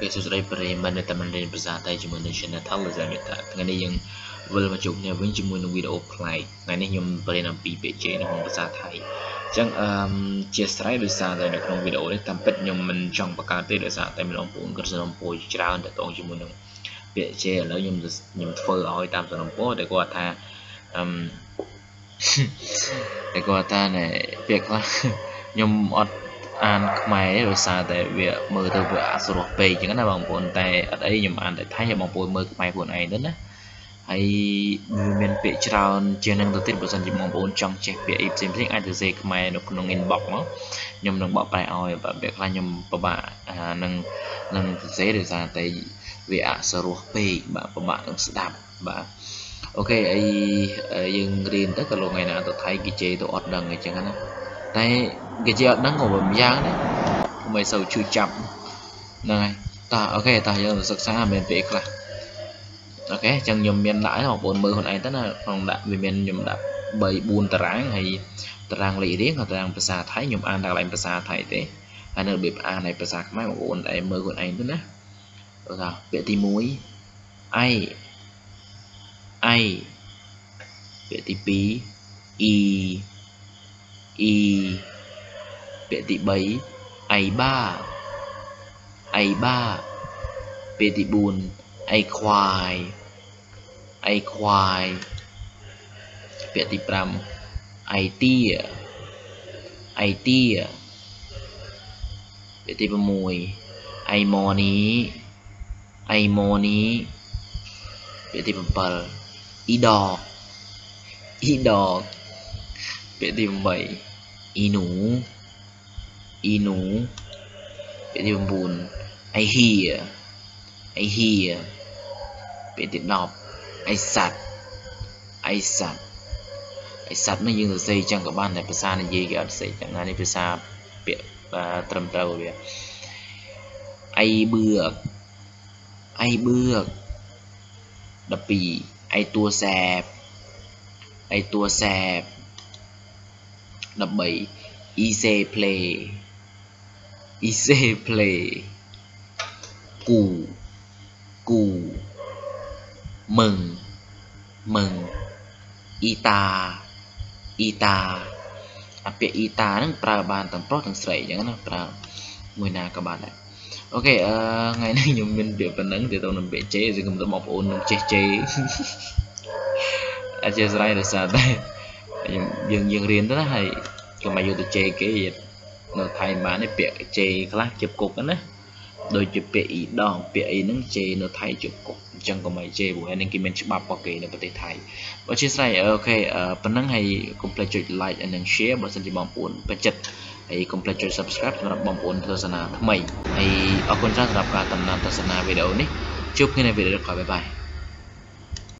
cases ray perai mana teman dari bersatai cuma nation natal zaman itu. Tengah ni yang belum macam ni, wujud cuma nunggu dah apply. Tengah ni yang perai nampi pece nong bersatai. Jang cestrai bersatai nak nunggu dah oleh tempat yang menjang pekatai bersatai melompong kerselompong cerah dan tong cuma nung pece. Lalu yang fur awal tam selompong dah kuat ha. Dah kuat ha ni pece lah. Yang and my side that we are murder as a page and about one day at a man that time of my own island. I remain pitch around general the 10% of my own chunk check the 8th thing. I just take my own in Bokma. Yum no bop by our backline papa and then say this that we are so pay but for my stamp. But okay, a young green that along and out of Taiki J to odd down a channel. Tay cái gì đang ngồi bấm giang đấy, mày sầu chui chậm, này, ta ok ta giờ là sực sáng mình về rồi, ok chẳng nhầm miền lại học bốn mươi hôm nay tất là phòng đại về miền nhầm đại bảy buôn tráng hay tráng lì riết hoặc tráng bờ xa thái nhầm an đặc lại bờ xa thái thế, anh ở bếp an này bờ xa mấy một buôn đại mươi hôm nay tất nè, rồi sao về ti muối, ai, về ti pí, i bệ tị bấy ai ba bệ tị bùn ai khoai bệ tị pram ai tia bệ tị bờ mùi ai mò ní bệ tị bờ bờ i đò bệ tị bờ bầy Inu, beti bumbun, I hear, beti nop, I sat. Nó như là xây chẳng các bạn này, phải xa này gì kìa, xây chẳng hạn này phải xa, bịa trầm trâu kìa. I bước, đập bì, I tua sẹp. Đập bầy IC play Cù Mừng Ita Apie Ita nâng pra bàn tầm pro tầm sợi chẳng nâng pra mùi nà các bạn ạ. Ok, ngày nay nhóm mình biểu phần nâng thì tao nằm bể chế rồi cầm tao mọc ôn nông chế à chế ra là sao đây dường riêng đó hay còn mà vô tụi chê cái gì nó thay bán cái bẹ chê khác chụp cục đó đôi chụp bẹ ý đòn bẹ ý nó chê nó thay chụp cục chẳng còn mày chê buổi anh kia mình chụp bắp vào kì nó có thể thay và chia sẻ ok phần năng hay complete cho like and share và xin chị bóng uốn và chật hay complete cho subscribe và bóng uốn thơ sân à thơm mày hay ở con ra gặp cả tầm nào thơ sân à video này chúc cái này video được khỏi bye bye